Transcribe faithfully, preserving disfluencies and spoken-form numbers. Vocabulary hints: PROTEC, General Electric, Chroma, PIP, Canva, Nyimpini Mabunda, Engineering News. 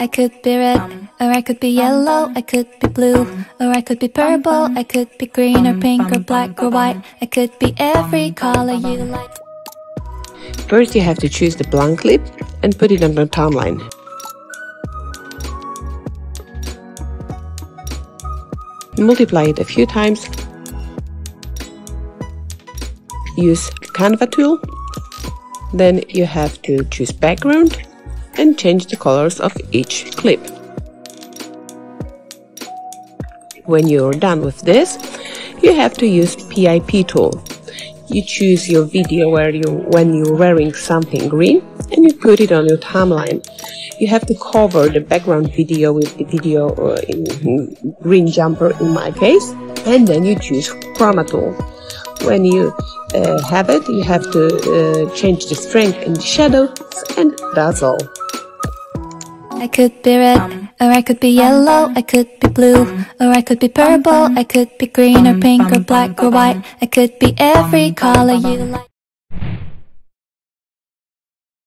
I could be red, or I could be yellow, I could be blue, or I could be purple, I could be green or pink or black or white, I could be every color you like. First you have to choose the blank clip and put it on the timeline. Multiply it a few times. Use Canva tool. Then you have to choose background and change the colors of each clip. When you're done with this, you have to use P I P tool. You choose your video where you, when you're wearing something green, and you put it on your timeline. You have to cover the background video with the video uh, in, in green jumper in my case, and then you choose Chroma tool. When you uh, have it, you have to uh, change the strength and the shadow, and that's all. I could be red, or I could be yellow, I could be blue, or I could be purple, I could be green or pink or black or white, I could be every color you like.